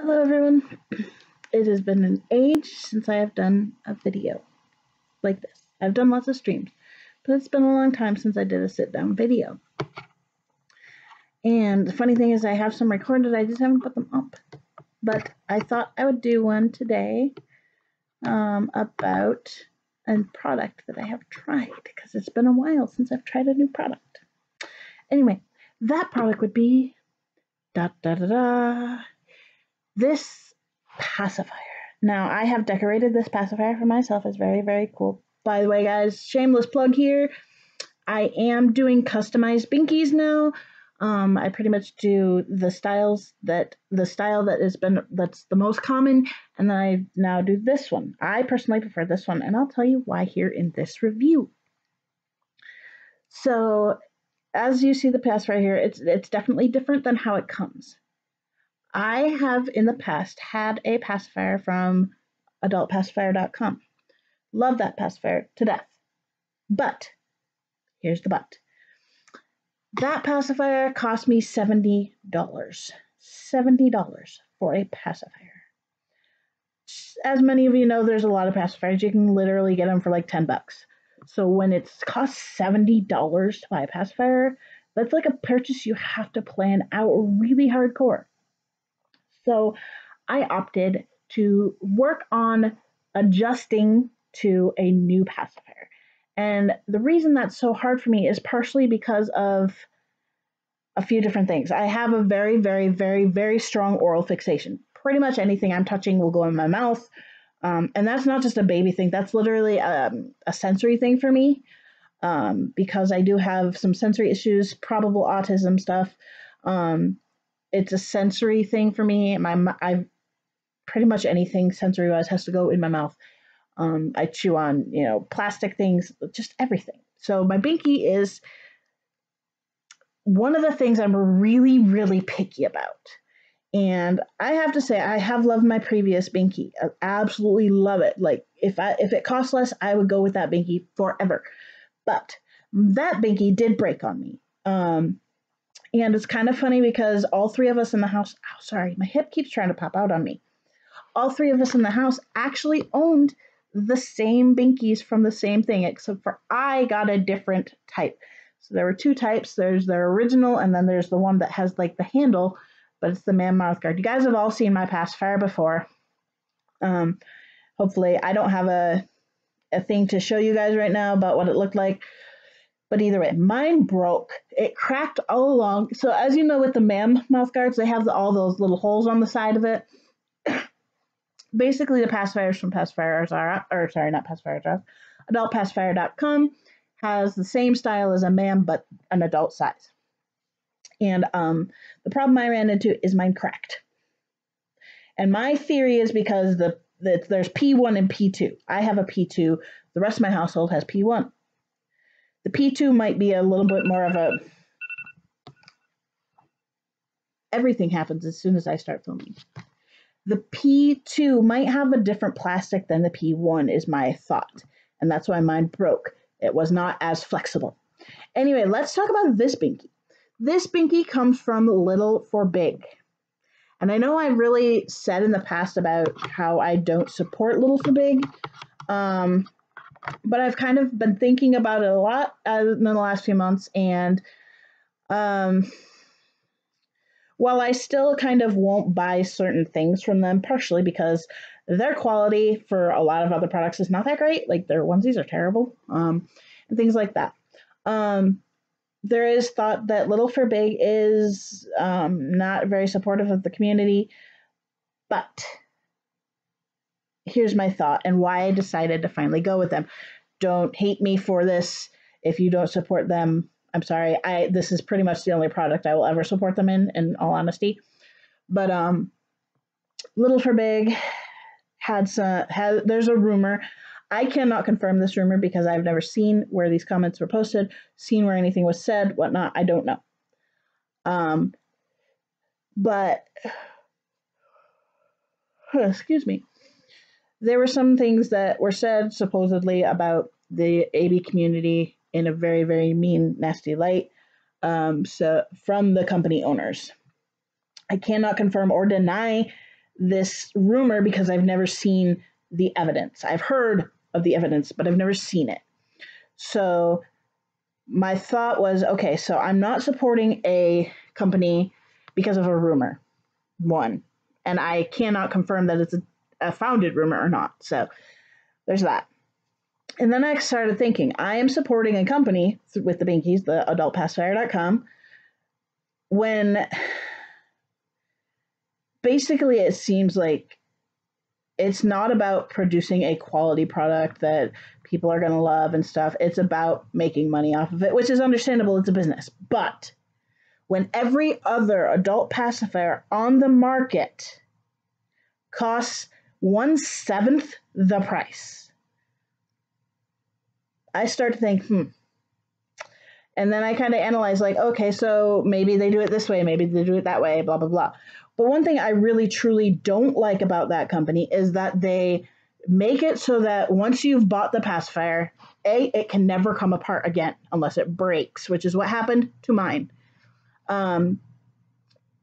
Hello everyone, it has been an age since I have done a video like this. I've done lots of streams, but it's been a long time since I did a sit-down video. And the funny thing is I have some recorded, I just haven't put them up. But I thought I would do one today about a product that I have tried, because it's been a while since I've tried a new product. Anyway, that product would be this pacifier. Now, I have decorated this pacifier for myself. It's very, very cool. By the way, guys, shameless plug here. I am doing customized binkies now. I pretty much do the styles that that's the most common, and then I now do this one. I personally prefer this one, and I'll tell you why here in this review. So, as you see the pacifier here, it's definitely different than how it comes. I have in the past had a pacifier from adultpacifier.com. Love that pacifier to death. But, here's the but. That pacifier cost me $70. $70 for a pacifier. As many of you know, there's a lot of pacifiers. You can literally get them for like 10 bucks. So when it costs $70 to buy a pacifier, that's like a purchase you have to plan out really hardcore. So I opted to work on adjusting to a new pacifier. And the reason that's so hard for me is partially because of a few different things. I have a very, very, very, very strong oral fixation. Pretty much anything I'm touching will go in my mouth. And that's not just a baby thing. That's literally a sensory thing for me because I do have some sensory issues, probable autism stuff. It's a sensory thing for me. I pretty much anything sensory-wise has to go in my mouth. I chew on, you know, plastic things, just everything. So my binky is one of the things I'm really, really picky about. And I have to say, I have loved my previous binky. I absolutely love it. Like, if it cost less, I would go with that binky forever. But that binky did break on me. And it's kind of funny because all three of us in the house, oh, sorry, my hip keeps trying to pop out on me. All three of us in the house actually owned the same binkies from the same thing, except for I got a different type. So there were two types. There's their original, and then there's the one that has like the handle, but it's the MAM mouth guard. You guys have all seen my pacifier before. Hopefully I don't have a thing to show you guys right now about what it looked like. But either way, mine broke. It cracked all along. So as you know, with the MAM mouth guards, they have all those little holes on the side of it. Basically, the pacifiers from Pacifiers R Us, or sorry, not Pacifiers R Us, adultpacifier.com has the same style as a MAM, but an adult size. And the problem I ran into is mine cracked. And my theory is because there's P1 and P2. I have a P2. The rest of my household has P1. The P2 might be a little bit more of a... Everything happens as soon as I start filming. The P2 might have a different plastic than the P1 is my thought. And that's why mine broke. It was not as flexible. Anyway, let's talk about this binky. This binky comes from Little for Big. And I know I really said in the past about how I don't support Little for Big. But I've kind of been thinking about it a lot in the last few months, and while I still kind of won't buy certain things from them, partially because their quality for a lot of other products is not that great, like their onesies are terrible, and things like that. There is thought that Little for Big is not very supportive of the community, but... here's my thought and why I decided to finally go with them. Don't hate me for this. If you don't support them, I'm sorry. This is pretty much the only product I will ever support them in all honesty. But Little for Big had some, there's a rumor. I cannot confirm this rumor because I've never seen where these comments were posted, seen where anything was said, whatnot. I don't know. But, excuse me. There were some things that were said supposedly about the AB community in a very, very mean, nasty light from the company owners. I cannot confirm or deny this rumor because I've never seen the evidence. I've heard of the evidence, but I've never seen it. So my thought was, okay, so I'm not supporting a company because of a rumor, one, and I cannot confirm that it's a founded rumor or not. So there's that. And then I started thinking, I am supporting a company with the binkies, the adultpacifier.com, when basically it seems like it's not about producing a quality product that people are going to love and stuff. It's about making money off of it, which is understandable. It's a business. But when every other adult pacifier on the market costs 1/7 the price, I start to think, And then I kind of analyze, like, okay, so maybe they do it this way, maybe they do it that way, blah, blah, blah. But one thing I really, truly don't like about that company is that they make it so that once you've bought the pacifier, A, it can never come apart again unless it breaks, which is what happened to mine.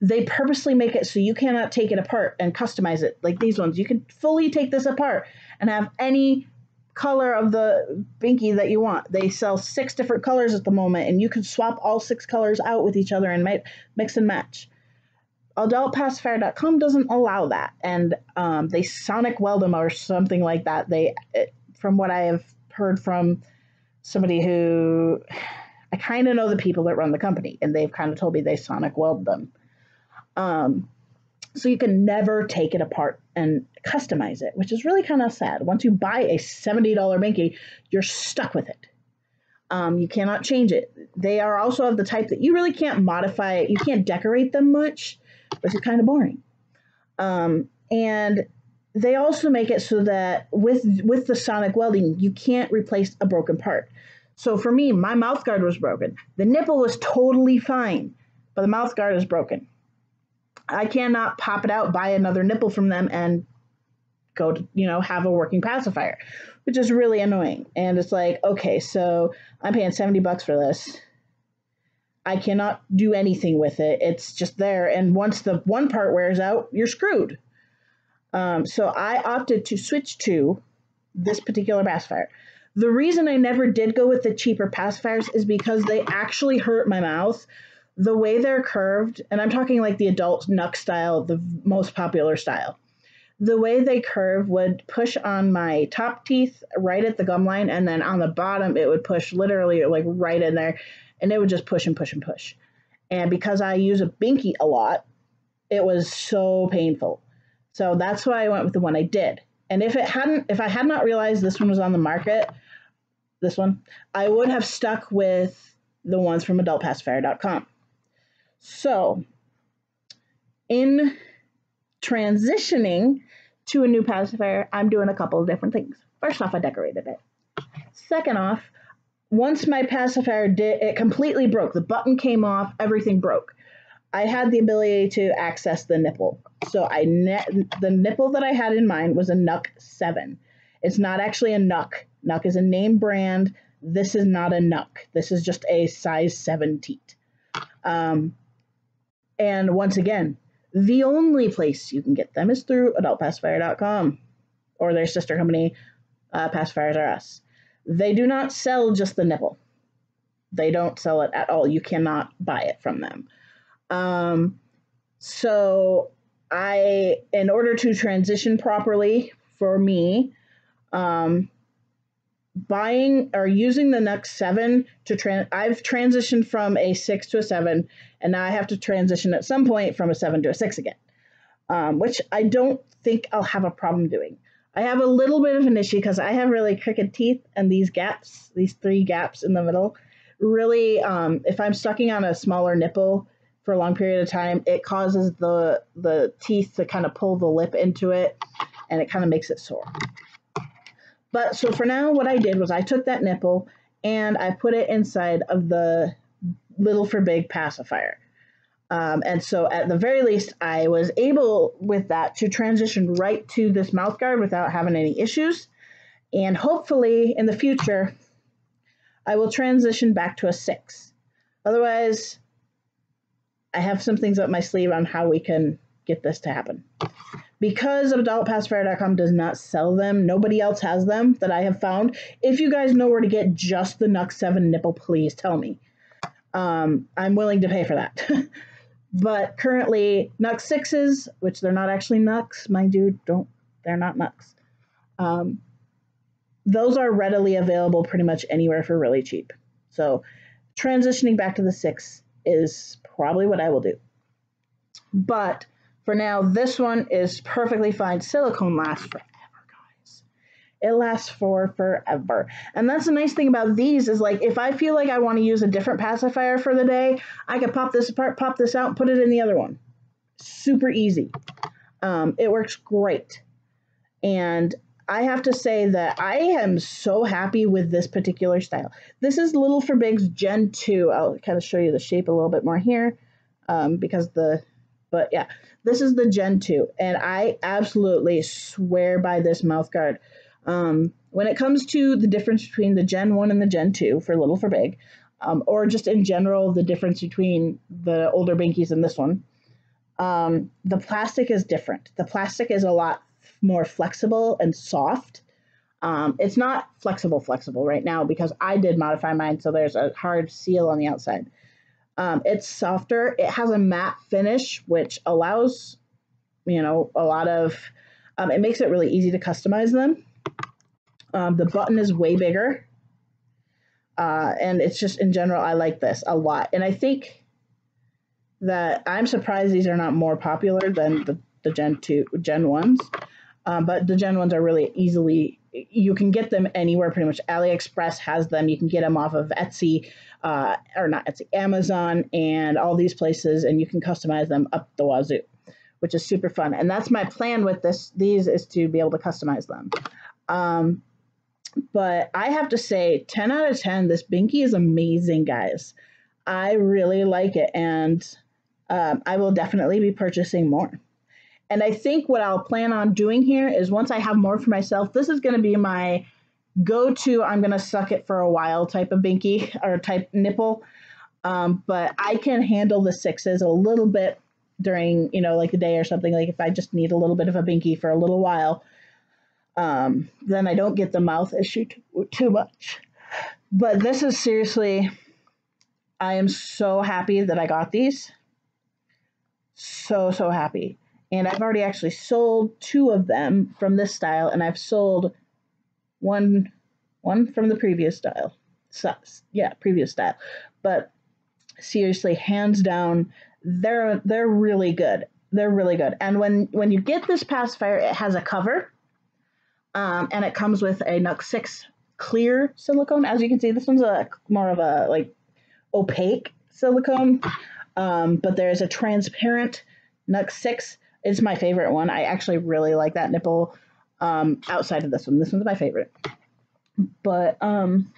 They purposely make it so you cannot take it apart and customize it. Like these ones, you can fully take this apart and have any color of the binky that you want. They sell 6 different colors at the moment, and you can swap all 6 colors out with each other and mix and match. Adultpacifier.com doesn't allow that, and they sonic weld them or something like that. From what I have heard from somebody who I kind of know the people that run the company, and they've kind of told me they sonic weld them. So you can never take it apart and customize it, which is really kind of sad. Once you buy a $70 binky, you're stuck with it. You cannot change it. They are also of the type that you really can't modify it. You can't decorate them much, which is kind of boring. And they also make it so that with the sonic welding, you can't replace a broken part. So for me, my mouth guard was broken. The nipple was totally fine, but the mouth guard is broken. I cannot pop it out, buy another nipple from them, and go to, you know, have a working pacifier, which is really annoying. And it's like, okay, so I'm paying $70 for this. I cannot do anything with it. It's just there. And once the one part wears out, you're screwed. So I opted to switch to this particular pacifier. The reason I never did go with the cheaper pacifiers is because they actually hurt my mouth. The way they're curved, and I'm talking like the adult NUK style, the most popular style, the way they curve would push on my top teeth right at the gum line, and then on the bottom it would push literally like right in there, and it would just push and push and push. And because I use a binky a lot, it was so painful. So that's why I went with the one I did. And if I had not realized this one was on the market, this one, I would have stuck with the ones from adultpacifier.com. So, in transitioning to a new pacifier, I'm doing a couple of different things. First off, I decorated it. Second off, once my pacifier it completely broke. The button came off, everything broke. I had the ability to access the nipple. So the nipple that I had in mind was a NUK 7. It's not actually a NUK. NUK is a name brand. This is not a NUK. This is just a size 7 teat. And once again, the only place you can get them is through adultpacifier.com or their sister company, Pacifiers R Us. They do not sell just the nipple. They don't sell it at all. You cannot buy it from them. So in order to transition properly for me, buying or using the NUK 7 to I've transitioned from a 6 to a 7, and now I have to transition at some point from a 7 to a 6 again, which I don't think I'll have a problem doing. I have a little bit of an issue because I have really crooked teeth, and these gaps, these 3 gaps in the middle, really, if I'm sucking on a smaller nipple for a long period of time, it causes the teeth to kind of pull the lip into it, and it kind of makes it sore. But so for now, what I did was I took that nipple and I put it inside of the Little for Big pacifier. And so at the very least, I was able with that to transition right to this mouth guard without having any issues. And hopefully in the future, I will transition back to a 6. Otherwise, I have some things up my sleeve on how we can get this to happen. Because adultpacifier.com does not sell them, nobody else has them that I have found. If you guys know where to get just the NUK 7 nipple, please tell me. I'm willing to pay for that. But currently, NUK 6s, which they're not actually NUKs, mind you, they're not NUKs. Those are readily available pretty much anywhere for really cheap. So transitioning back to the 6 is probably what I will do. But for now, this one is perfectly fine. Silicone lasts forever, guys. It lasts for forever. And that's the nice thing about these is, like, if I feel like I want to use a different pacifier for the day, I could pop this apart, pop this out, and put it in the other one. Super easy. It works great. And I have to say that I am so happy with this particular style. This is Little for Big's Gen 2. I'll kind of show you the shape a little bit more here because the... But yeah, this is the Gen 2, and I absolutely swear by this mouth guard. When it comes to the difference between the Gen 1 and the Gen 2 for Little for Big, or just in general, the difference between the older binkies and this one, the plastic is different. The plastic is a lot more flexible and soft. It's not flexible right now because I did modify mine, so there's a hard seal on the outside. It's softer. It has a matte finish, which allows, you know, a lot of, it makes it really easy to customize them. The button is way bigger. And it's just, in general, I like this a lot. And I think that I'm surprised these are not more popular than the Gen 1s. But the Gen 1s are really easily, you can get them anywhere pretty much. AliExpress has them. You can get them off of Etsy, or not Etsy, Amazon, and all these places, and you can customize them up the wazoo, which is super fun. And that's my plan with these is to be able to customize them. But I have to say, 10 out of 10, this binky is amazing, guys. I really like it, and I will definitely be purchasing more. And I think what I'll plan on doing here is once I have more for myself, this is going to be my go-to, I'm going to suck it for a while type of binky or type nipple. But I can handle the 6s a little bit during, you know, like the day or something. Like if I just need a little bit of a binky for a little while, then I don't get the mouth issue too much. But this is seriously, I am so happy that I got these. So, so happy. And I've already actually sold 2 of them from this style, and I've sold one from the previous style. So, yeah, previous style. But seriously, hands down, they're really good. They're really good. And when you get this pacifier, it has a cover, and it comes with a NUK 6 clear silicone. As you can see, this one's a more of a like opaque silicone, but there is a transparent NUK 6. It's my favorite one. I actually really like that nipple outside of this one. This one's my favorite. But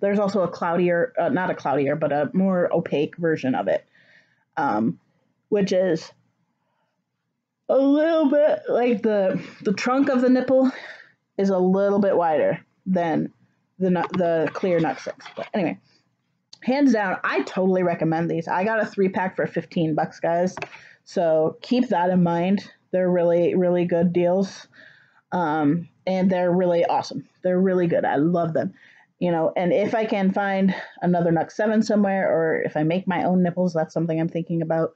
there's also a cloudier, not a cloudier, but a more opaque version of it, which is a little bit like the trunk of the nipple is a little bit wider than the clear NUK 6. But anyway, hands down, I totally recommend these. I got a 3-pack for 15 bucks, guys. So keep that in mind. They're really, really good deals. And they're really awesome. They're really good. I love them. You know, and if I can find another NUK 7 somewhere, or if I make my own nipples, that's something I'm thinking about,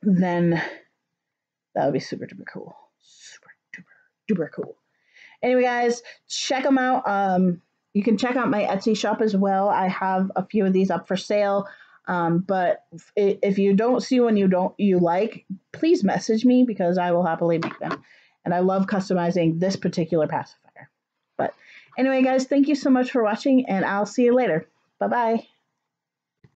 then that would be super duper cool. Super duper duper cool. Anyway, guys, check them out. You can check out my Etsy shop as well. I have a few of these up for sale. But if you don't see one you like, please message me because I will happily make them. And I love customizing this particular pacifier. But anyway, guys, thank you so much for watching, and I'll see you later. Bye-bye.